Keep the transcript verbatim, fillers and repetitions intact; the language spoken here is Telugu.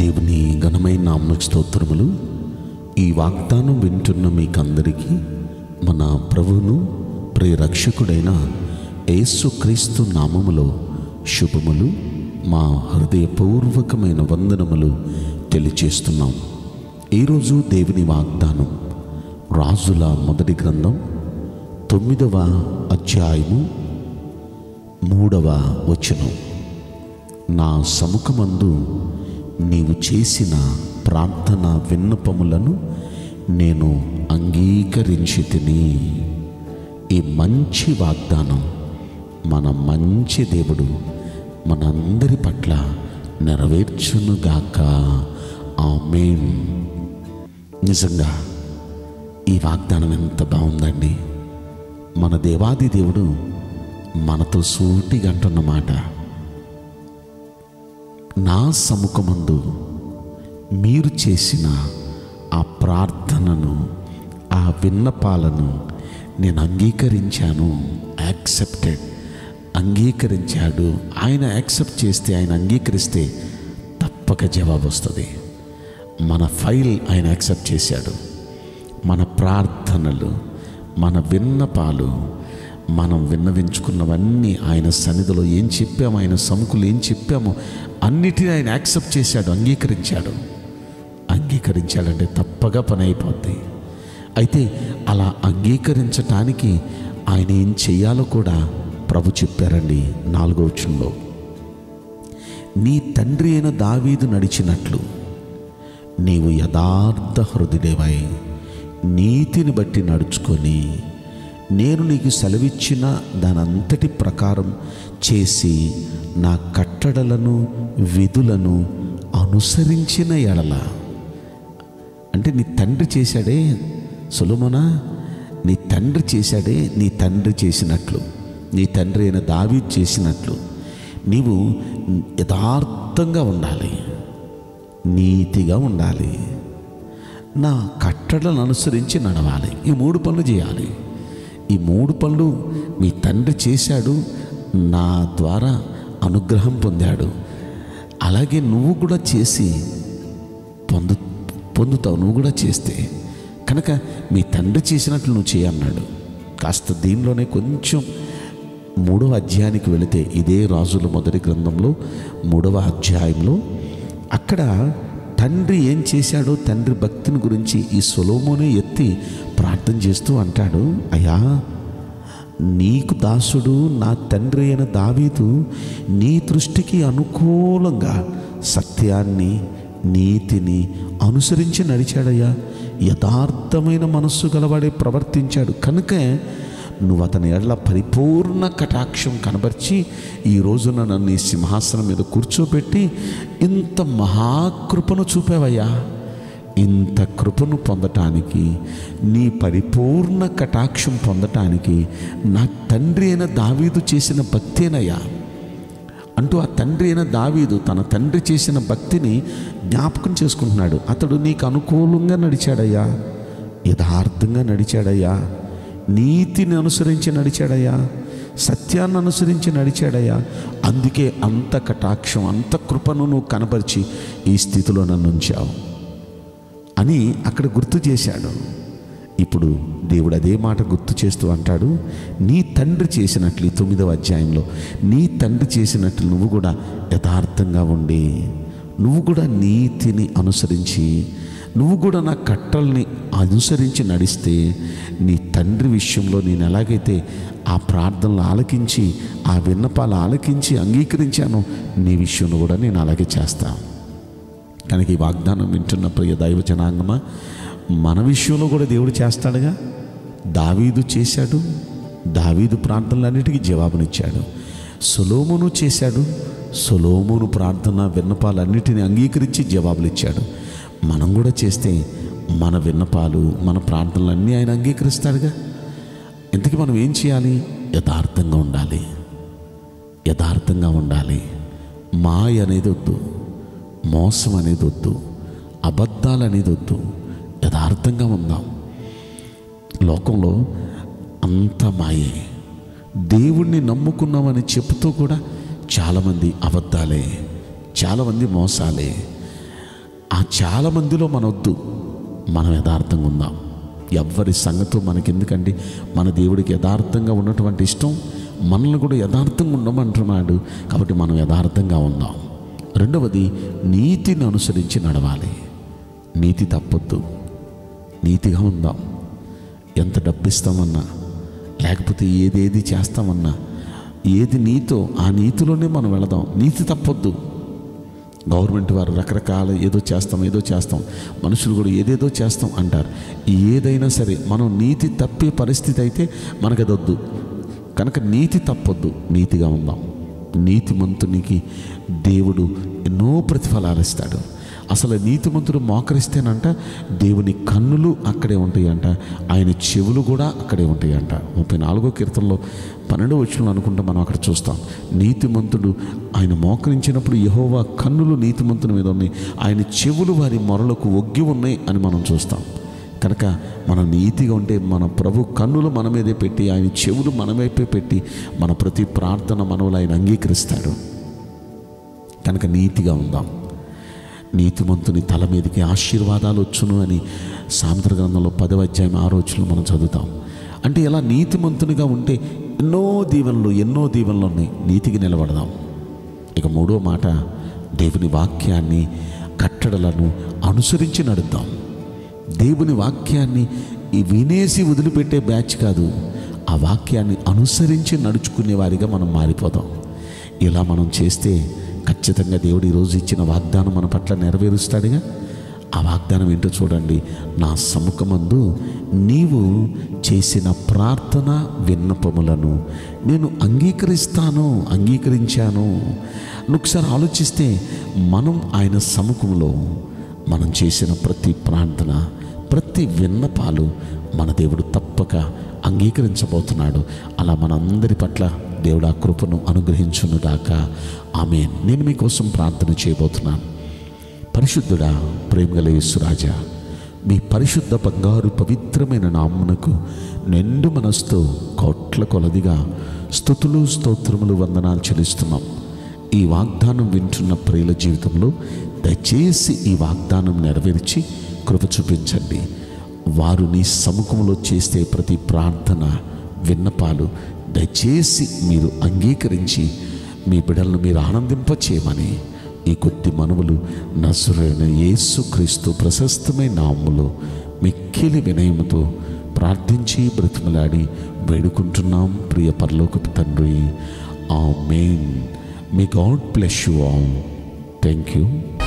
దేవుని ఘనమైన నామమునకు స్తోత్రములు। ఈ వాగ్దానం వింటున్న మీకందరికీ మన ప్రభువును ప్రియరక్షకుడైన యేసుక్రీస్తు నామములో శుభములు, మా హృదయపూర్వకమైన వందనములు తెలియజేస్తున్నాం। ఈరోజు దేవుని వాగ్దానం రాజుల మొదటి గ్రంథం తొమ్మిదవ అధ్యాయము మూడవ వచనం। నా సముఖమందు నీవు చేసిన ప్రార్థన విన్నపములను నేను అంగీకరించితిని। ఈ మంచి వాగ్దానం మన మంచి దేవుడు మనందరి పట్ల నెరవేర్చునుగాక, ఆమేన్। నిజంగా ఈ వాగ్దానం ఎంత బాగుందండి! మన దేవాది దేవుడు మనతో సూటిగా అంటున్నమాట, నా సముఖమందు మీరు చేసిన ఆ ప్రార్థనను, ఆ విన్నపాలను నేను అంగీకరించాను, యాక్సెప్టెడ్ అంగీకరించాడు। ఆయన యాక్సెప్ట్ చేస్తే, ఆయన అంగీకరిస్తే తప్పక జవాబు వస్తుంది। మన ఫైల్ ఆయన యాక్సెప్ట్ చేశాడు, మన ప్రార్థనలు, మన విన్నపాలు, మనం విన్నవించుకున్నవన్నీ ఆయన సన్నిధిలో ఏం చెప్పాము, ఆయన సముఖంలో ఏం చెప్పామో అన్నిటినీ ఆయన యాక్సెప్ట్ చేశాడు, అంగీకరించాడు। అంగీకరించాలంటే తప్పగా పని అయిపోద్ది। అయితే అలా అంగీకరించటానికి ఆయన ఏం చేయాలో కూడా ప్రభు చెప్పారండి। నాలుగో వచనంలో, నీ తండ్రి అయిన దావీదు నడిచినట్లు నీవు యథార్థ హృదయుడవై నీతిని బట్టి నడుచుకొని నేను నీకు సెలవిచ్చిన దానంతటి ప్రకారం చేసి నా కట్టడలను విధులను అనుసరించిన ఎడల, అంటే నీ తండ్రి చేశాడే సొలొమోనా, నీ తండ్రి చేశాడే, నీ తండ్రి చేసినట్లు, నీ తండ్రి అయిన దావీదు చేసినట్లు నీవు యథార్థంగా ఉండాలి, నీతిగా ఉండాలి, నా కట్టడలను అనుసరించి నడవాలి। ఈ మూడు పనులు చేయాలి। ఈ మూడు పనులు నీ తండ్రి చేశాడు, నా ద్వారా అనుగ్రహం పొందాడు, అలాగే నువ్వు కూడా చేసి పొందు పొందుతావు నువ్వు కూడా చేస్తే కనుక మీ తండ్రి చేసినట్లు నువ్వు చేయన్నాడు। కాస్త దీనిలోనే కొంచెం మూడవ అధ్యాయానికి వెళితే, ఇదే రాజుల మొదటి గ్రంథంలో మూడవ అధ్యాయంలో అక్కడ తండ్రి ఏం చేశాడో, తండ్రి భక్తిని గురించి ఈ సొలొమోనే ఎత్తి ప్రార్థన చేస్తూ అంటాడు, అయ్యా నీకు దాసుడు నా తండ్రి అయిన దావీదు నీ దృష్టికి అనుకూలంగా సత్యాన్ని నీతిని అనుసరించి నడిచాడయ్యా, యథార్థమైన మనస్సు గలవాడే ప్రవర్తించాడు, కనుకే నువ్వు అతని ఎడల పరిపూర్ణ కటాక్షం కనబర్చి ఈరోజు నన్ను ఈ సింహాసనం మీద కూర్చోబెట్టి ఇంత మహాకృపను చూపావయ్యా, ఇంత కృపను పొందటానికి, నీ పరిపూర్ణ కటాక్షం పొందటానికి నా తండ్రి అయిన దావీదు చేసిన భక్తేనయ్యా అంటూ ఆ తండ్రి అయిన దావీదు తన తండ్రి చేసిన భక్తిని జ్ఞాపకం చేసుకుంటున్నాడు। అతడు నీకు అనుకూలంగా నడిచాడయ్యా, యథార్థంగా నడిచాడయ్యా, నీతిని అనుసరించి నడిచాడయ్యా, సత్యాన్ని అనుసరించి నడిచాడయ్యా, అందుకే అంత కటాక్షం అంత కృపను నువ్వు కనపరిచి ఈ స్థితిలో నన్ను ఉంచావు అని అక్కడ గుర్తు చేశాడు। ఇప్పుడు దేవుడు అదే మాట గుర్తు చేస్తూ అంటాడు, నీ తండ్రి చేసినట్లు, ఈ తొమ్మిదవ అధ్యాయంలో నీ తండ్రి చేసినట్లు నువ్వు కూడా యథార్థంగా ఉండి, నువ్వు కూడా నీతిని అనుసరించి, నువ్వు కూడా నా కట్టల్ని అనుసరించి నడిస్తే నీ తండ్రి విషయంలో నేను ఎలాగైతే ఆ ప్రార్థనలు ఆలకించి, ఆ విన్నపాలు ఆలకించి అంగీకరించానో నీ విషయంలో కూడా నేను అలాగే చేస్తాను కనుక ఈ వాగ్దానం వింటున్న ప్రియ దైవ జనాంగమా, మన విషయంలో కూడా దేవుడు చేస్తాడుగా। దావీదు చేశాడు, దావీదు ప్రార్థనలన్నిటికీ జవాబునిచ్చాడు। సొలొమోను చేశాడు, సొలొమోను ప్రార్థన విన్నపాలన్నిటిని అంగీకరించి జవాబులు ఇచ్చాడు। మనం కూడా చేస్తే మన విన్నపాలు, మన ప్రార్థనలన్నీ ఆయన అంగీకరిస్తాడుగా। ఇంతకీ మనం ఏం చేయాలి? యథార్థంగా ఉండాలి, యథార్థంగా ఉండాలి। మాయ అనేది వద్దు, మోసం అనేది వద్దు, అబద్ధాలు అనేది వద్దు, యథార్థంగా ఉందాం। లోకంలో అంత మాయే, దేవుణ్ణి నమ్ముకున్నామని చెప్తూ కూడా చాలామంది అబద్ధాలే, చాలామంది మోసాలే, ఆ చాలా మందిలో మనొద్దు, మనం యథార్థంగా ఉందాం. ఎవ్వరి సంగతో మనకెందుకండి, మన దేవుడికి యథార్థంగా ఉన్నటువంటి ఇష్టం. మనల్ని కూడా యథార్థంగా ఉండమంటున్నాడు కాబట్టి మనం యథార్థంగా ఉందాం. రెండవది నీతిని అనుసరించి నడవాలి. నీతి తప్పొద్దు, నీతిగా ఉందాం. ఎంత డబ్బిస్తామన్నా లేకపోతే ఏదేది చేస్తామన్నా ఏది నీతో ఆ నీతిలోనే మనం వెళదాం. నీతి తప్పొద్దు. గవర్నమెంట్ వారు రకరకాల ఏదో చేస్తాం ఏదో చేస్తాం, మనుషులు కూడా ఏదేదో చేస్తాం అంటారు. ఏదైనా సరే మనం నీతి తప్పే పరిస్థితి అయితే మనకు అదొద్దు. కనుక నీతి తప్పొద్దు, నీతిగా ఉందాం. నీతిమంతునికి దేవుడు ఎన్నో ప్రతిఫలాలు ఇస్తాడు. అసలు నీతిమంతుడు మోకరిస్తేనంట దేవుని కన్నులు అక్కడే ఉంటాయంట, ఆయన చెవులు కూడా అక్కడే ఉంటాయంట. ముప్పై నాలుగో కీర్తనలో పన్నెండో వచనంలో అనుకుంటే మనం అక్కడ చూస్తాం, నీతిమంతుడు ఆయన మోకరించినప్పుడు యెహోవా కన్నులు నీతిమంతుని మీద ఉన్నాయి, ఆయన చెవులు వారి మొరలకు ఒగ్గి ఉన్నాయి అని మనం చూస్తాం. కనుక మనం నీతిగా ఉంటే మన ప్రభు కన్నులు మన మీదే పెట్టి ఆయన చెవులు మన వైపే పెట్టి మన ప్రతి ప్రార్థన మనవులు ఆయన అంగీకరిస్తాడు. కనుక నీతిగా ఉందాం. నీతిమంతుని తల మీదకి ఆశీర్వాదాలు వచ్చును అని సామెతల గ్రంథంలో పదవ అధ్యాయం ఆరో వచనంలో మనం చదువుతాం. అంటే ఇలా నీతిమంతునిగా ఉంటే ఎన్నో దీవెనలు ఎన్నో దీవెనలు ఉన్నాయి. నీతికి నిలబడదాం. ఇక మూడో మాట, దేవుని వాక్యాన్ని కట్టడలను అనుసరించి నడుద్దాం. దేవుని వాక్యాన్ని వినేసి వదిలిపెట్టే బ్యాచ్ కాదు, ఆ వాక్యాన్ని అనుసరించి నడుచుకునే వారిగా మనం మారిపోతాం. ఇలా మనం చేస్తే ఖచ్చితంగా దేవుడు ఈరోజు ఇచ్చిన వాగ్దానం మన పట్ల నెరవేరుస్తాడుగా. ఆ వాగ్దానం ఏంటో చూడండి, నా సముఖమందు నీవు చేసిన ప్రార్థన విన్నపములను నేను అంగీకరిస్తాను, అంగీకరించాను. ఒకసారి ఆలోచిస్తే మనం ఆయన సముఖంలో మనం చేసిన ప్రతి ప్రార్థన ప్రతి విన్నపాలు మన దేవుడు తప్పక అంగీకరించబోతున్నాడు. అలా మనందరి పట్ల దేవుడు ఆ కృపను అనుగ్రహించునుగాక. ఆమేన్. నేను మీకోసం ప్రార్థన చేయబోతున్నాను. పరిశుద్ధుడా, ప్రేమగల యేసురాజా, మీ పరిశుద్ధ బంగారు పవిత్రమైన నామమునకు నిండు మనస్తో కోట్ల కొలదిగా స్తుతులు స్తోత్రములు వందనాలు చెల్లిస్తున్నాం. ఈ వాగ్దానం వింటున్న ప్రియుల జీవితంలో దయచేసి ఈ వాగ్దానం నెరవేర్చి కృప చూపించండి. వారు నీ సముఖంలో చేసే ప్రతి ప్రార్థన విన్నపాలు దయచేసి మీరు అంగీకరించి మీ బిడ్డలను మీరు ఆనందింపచేయమని ఈ కొద్ది మనవులు నజరేయుడైన యేసుక్రీస్తు ప్రశస్తమైన నామములో మిక్కిలి వినయముతో ప్రార్థించి బ్రతిమలాడి వేడుకుంటున్నాం ప్రియ పరలోకపు తండ్రి. ఆమేన్. May God bless you all. Thank you.